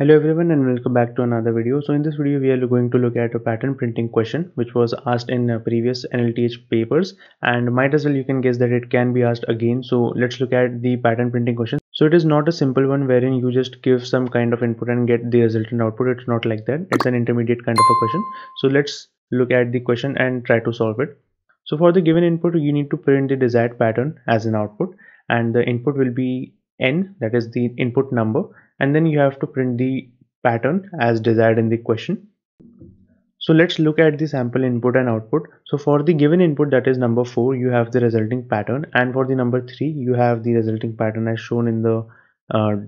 Hello everyone and welcome back to another video. So in this video we are going to look at a pattern printing question which was asked in previous NLTH papers, and might as well you can guess that it can be asked again. So let's look at the pattern printing question. So it is not a simple one wherein you just give some kind of input and get the resultant output. It's not like that. It's an intermediate kind of a question. So let's look at the question and try to solve it. So for the given input you need to print the desired pattern as an output, and the input will be n, that is the input number, and then you have to print the pattern as desired in the question. So let's look at the sample input and output. So for the given input, that is number 4, you have the resulting pattern, and for the number 3 you have the resulting pattern as shown in the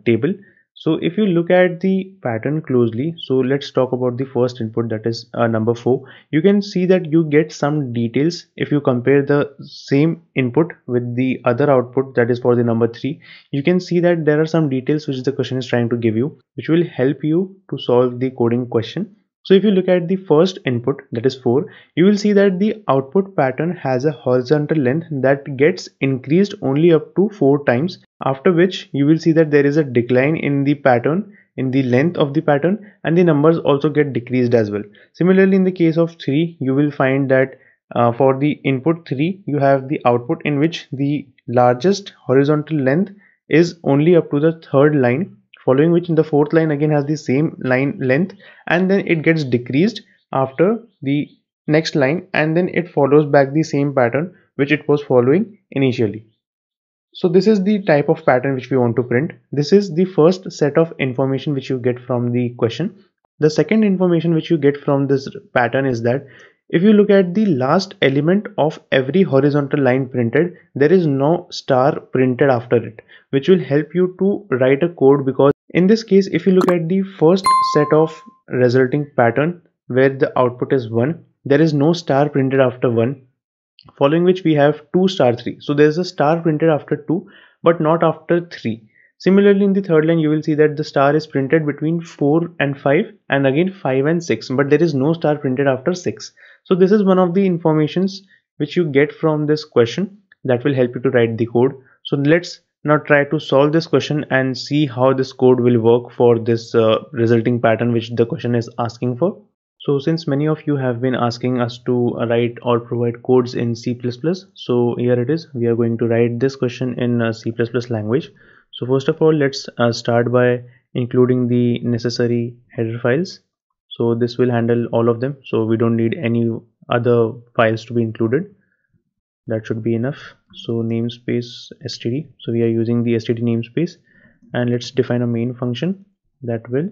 table. So if you look at the pattern closely, so let's talk about the first input, that is number 4. You can see that you get some details if you compare the same input with the other output, that is for the number 3. You can see that there are some details which the question is trying to give you, which will help you to solve the coding question. So if you look at the first input, that is 4, you will see that the output pattern has a horizontal length that gets increased only up to 4 times, after which you will see that there is a decline in the pattern, in the length of the pattern, and the numbers also get decreased as well. Similarly, in the case of 3, you will find that for the input 3, you have the output in which the largest horizontal length is only up to the third line, following which in the fourth line again has the same line length, and then it gets decreased after the next line, and then it follows back the same pattern which it was following initially. So this is the type of pattern which we want to print. This is the first set of information which you get from the question. The second information which you get from this pattern is that if you look at the last element of every horizontal line printed, there is no star printed after it, which will help you to write a code, because in this case if you look at the first set of resulting pattern where the output is 1, there is no star printed after 1, following which we have 2 star 3. So there is a star printed after 2 but not after 3. Similarly, in the third line you will see that the star is printed between 4 and 5, and again 5 and 6, but there is no star printed after 6. So this is one of the informations which you get from this question that will help you to write the code. So let's now try to solve this question and see how this code will work for this resulting pattern which the question is asking for. So since many of you have been asking us to write or provide codes in C++, so here it is. We are going to write this question in C++ language. So first of all, let's start by including the necessary header files. So this will handle all of them, so we don't need any other files to be included. That should be enough. So namespace std, so we are using the std namespace, and let's define a main function that will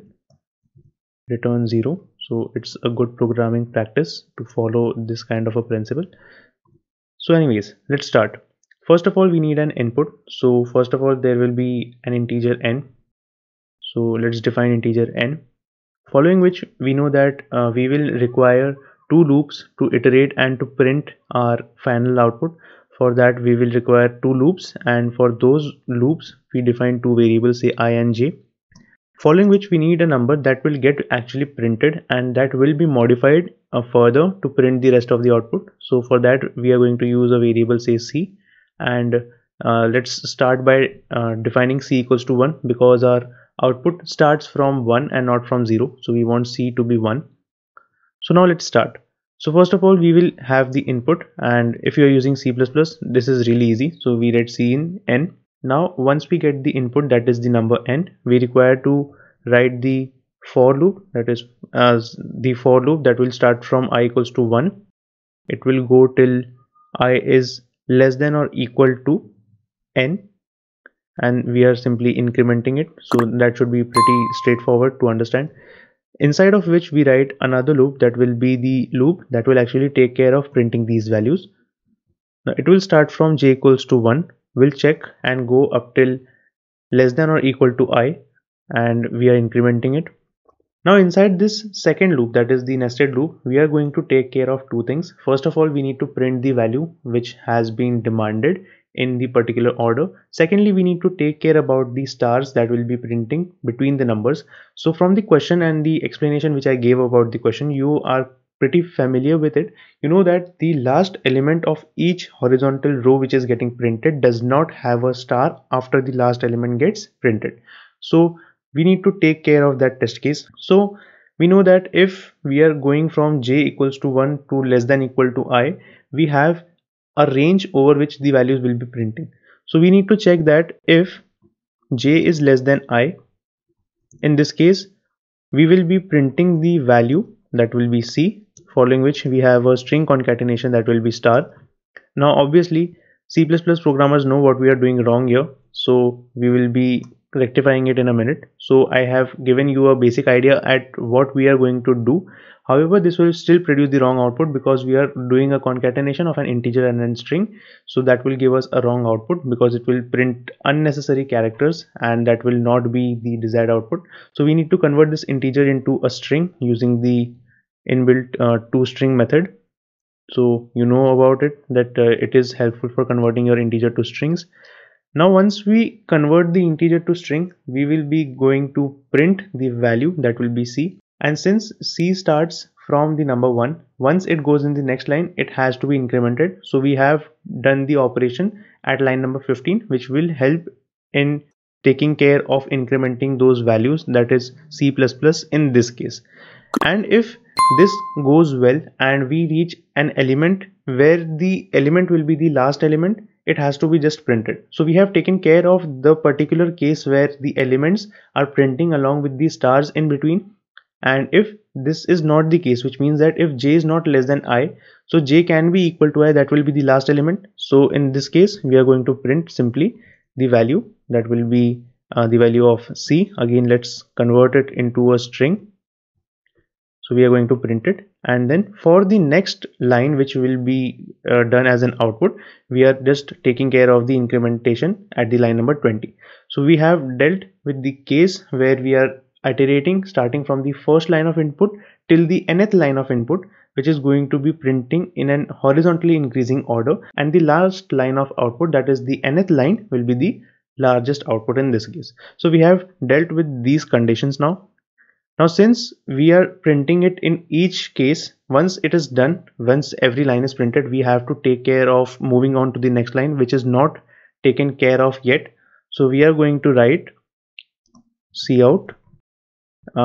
return 0. So it's a good programming practice to follow this kind of a principle. So anyways, let's start. First of all, we need an input. So first of all, there will be an integer n. So let's define integer n, following which we know that we will require 2 loops to iterate and to print our final output. For that we will require 2 loops, and for those loops we define 2 variables, say I and j, following which we need a number that will get actually printed, and that will be modified further to print the rest of the output. So for that we are going to use a variable, say c, and let's start by defining c equals to 1, because our output starts from 1 and not from 0, so we want c to be 1. So now let's start. So first of all we will have the input, and if you are using C++ this is really easy. So we read c in n. Now once we get the input, that is the number n, we require to write the for loop, that is the for loop that will start from I equals to 1. It will go till I is less than or equal to n, and we are simply incrementing it, so that should be pretty straightforward to understand. Inside of which we write another loop that will be the loop that will actually take care of printing these values. Now it will start from j equals to 1, will check and go up till less than or equal to I, and we are incrementing it. Now inside this second loop, that is the nested loop, we are going to take care of 2 things. First of all, we need to print the value which has been demanded in the particular order. Secondly, we need to take care about the stars that will be printing between the numbers. So from the question and the explanation which I gave about the question, you are pretty familiar with it. You know that the last element of each horizontal row which is getting printed does not have a star after the last element gets printed. So we need to take care of that test case. So we know that if we are going from j equals to 1 to less than equal to I, we have a range over which the values will be printing. So we need to check that if j is less than I, in this case we will be printing the value that will be c, following which we have a string concatenation that will be star. Now obviously C++ programmers know what we are doing wrong here, so we will be rectifying it in a minute. So I have given you a basic idea at what we are going to do. However, this will still produce the wrong output because we are doing a concatenation of an integer and a string, so that will give us a wrong output because it will print unnecessary characters and that will not be the desired output. So we need to convert this integer into a string using the inbuilt toString method. So you know about it, that it is helpful for converting your integer to strings. Now once we convert the integer to string, we will be going to print the value that will be c, and since c starts from the number 1, once it goes in the next line it has to be incremented. So we have done the operation at line number 15, which will help in taking care of incrementing those values, that is C++ in this case. And if this goes well and we reach an element where the element will be the last element, it has to be just printed. So we have taken care of the particular case where the elements are printing along with the stars in between. And if this is not the case, which means that if j is not less than I, so j can be equal to I, that will be the last element. So in this case we are going to print simply the value that will be the value of c. Again, let's convert it into a string. So we are going to print it, and then for the next line, which will be done as an output, we are just taking care of the incrementation at the line number 20. So we have dealt with the case where we are iterating starting from the first line of input till the nth line of input, which is going to be printing in an horizontally increasing order, and the last line of output, that is the nth line, will be the largest output in this case. So we have dealt with these conditions now. Now since we are printing it in each case, once it is done, once every line is printed, we have to take care of moving on to the next line, which is not taken care of yet. So we are going to write cout.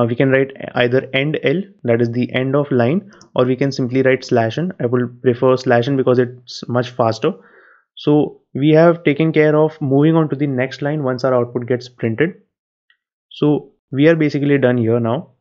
We can write either end L, that is the end of line, or we can simply write /n. I will prefer /n because it's much faster. So we have taken care of moving on to the next line once our output gets printed. So we are basically done here now.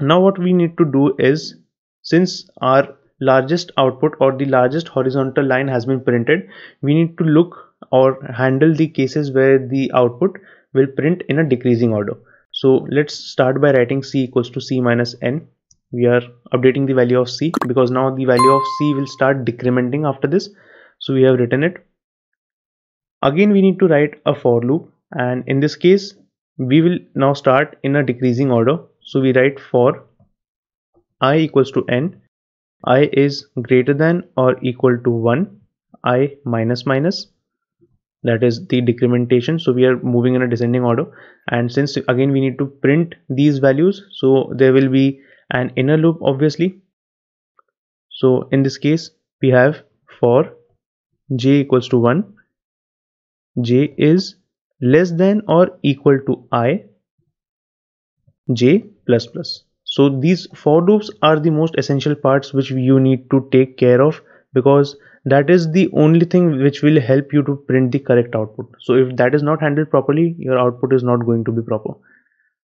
Now what we need to do is, since our largest output or the largest horizontal line has been printed, we need to look or handle the cases where the output will print in a decreasing order. So let's start by writing c equals to c minus n. We are updating the value of c because now the value of c will start decrementing after this. So we have written it. Again, we need to write a for loop, and in this case we will now start in a decreasing order. So we write for I equals to n, I is greater than or equal to 1, I minus minus, that is the decrementation. So we are moving in a descending order, and since again we need to print these values, so there will be an inner loop obviously. So in this case we have for j equals to 1, j is less than or equal to I, j plus plus. So these for loops are the most essential parts which you need to take care of, because that is the only thing which will help you to print the correct output. So if that is not handled properly, your output is not going to be proper.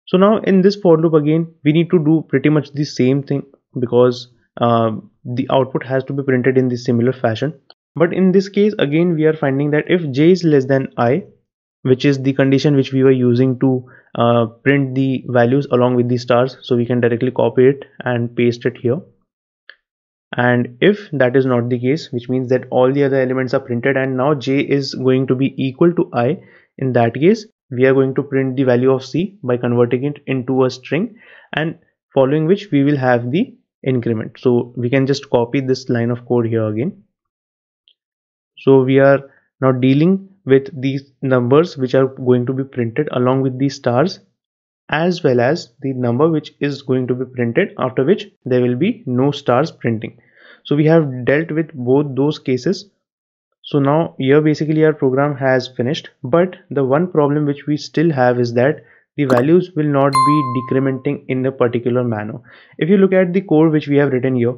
So now in this for loop again we need to do pretty much the same thing, because the output has to be printed in the similar fashion. But in this case again we are finding that if j is less than I, which is the condition which we were using to print the values along with the stars, so we can directly copy it and paste it here. And if that is not the case, which means that all the other elements are printed and now j is going to be equal to I, in that case we are going to print the value of c by converting it into a string, and following which we will have the increment. So we can just copy this line of code here again. So we are now dealing with these numbers which are going to be printed along with these stars, as well as the number which is going to be printed, after which there will be no stars printing. So we have dealt with both those cases. So now here basically our program has finished, but the one problem which we still have is that the values will not be decrementing in a particular manner. If you look at the code which we have written here,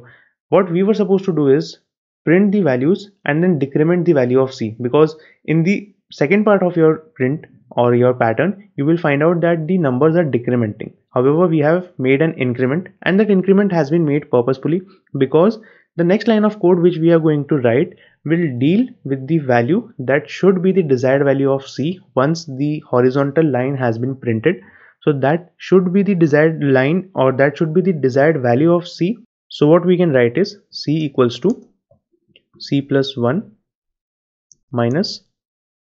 what we were supposed to do is print the values and then decrement the value of C, because in the second part of your print or your pattern you will find out that the numbers are decrementing. However, we have made an increment, and that increment has been made purposefully because the next line of code which we are going to write will deal with the value that should be the desired value of C once the horizontal line has been printed. So that should be the desired line, or that should be the desired value of C. So what we can write is C equals to C plus 1 minus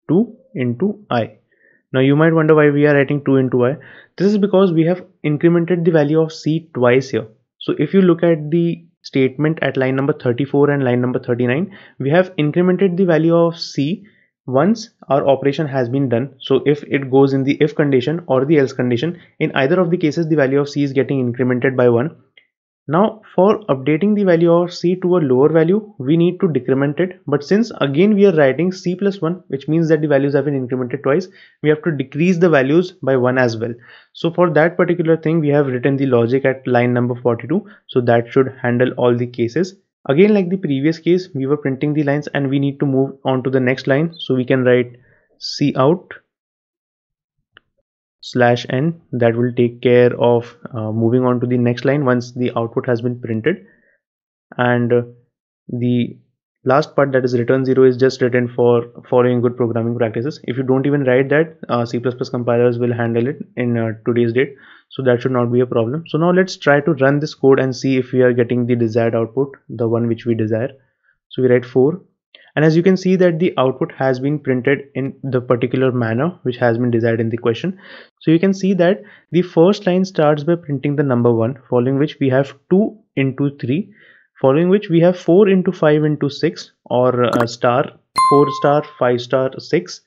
2 into I. Now you might wonder why we are writing 2 into I. This is because we have incremented the value of C twice here. So if you look at the statement at line number 34 and line number 39, we have incremented the value of C once our operation has been done. So if it goes in the if condition or the else condition, in either of the cases the value of C is getting incremented by 1. Now for updating the value of C to a lower value, we need to decrement it, but since again we are writing C plus 1, which means that the values have been incremented twice, we have to decrease the values by 1 as well. So for that particular thing we have written the logic at line number 42, so that should handle all the cases. Again, like the previous case, we were printing the lines and we need to move on to the next line, so we can write C out slash n. That will take care of moving on to the next line once the output has been printed, and the last part, that is return 0, is just written for following good programming practices. If you don't even write that, C++ compilers will handle it in today's date, so that should not be a problem. So now let's try to run this code and see if we are getting the desired output, the one which we desire. So we write 4, and as you can see that the output has been printed in the particular manner which has been desired in the question. So you can see that the first line starts by printing the number 1, following which we have 2 into 3, following which we have 4 into 5 into 6, or star 4 star 5 star 6,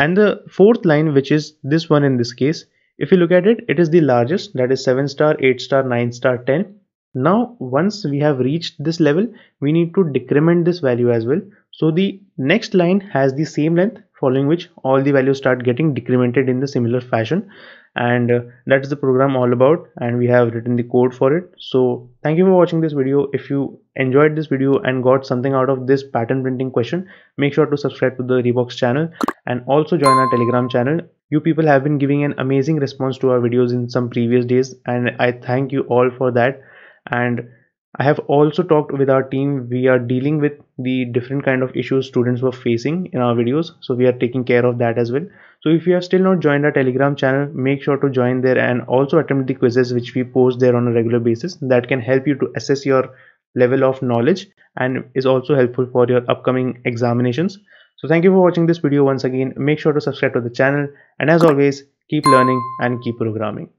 and the fourth line, which is this one in this case, if you look at it, it is the largest, that is 7 star 8 star 9 star 10. Now once we have reached this level, we need to decrement this value as well. So the next line has the same length, following which all the values start getting decremented in the similar fashion, and that's the program all about, and we have written the code for it. So thank you for watching this video. If you enjoyed this video and got something out of this pattern printing question, make sure to subscribe to the Ribox channel and also join our Telegram channel. You people have been giving an amazing response to our videos in some previous days, and I thank you all for that. And I have also talked with our team. We are dealing with the different kind of issues students were facing in our videos, so we are taking care of that as well. So if you have still not joined our Telegram channel, make sure to join there and also attempt the quizzes which we post there on a regular basis. That can help you to assess your level of knowledge and is also helpful for your upcoming examinations. So thank you for watching this video once again. Make sure to subscribe to the channel, and as always, keep learning and keep programming.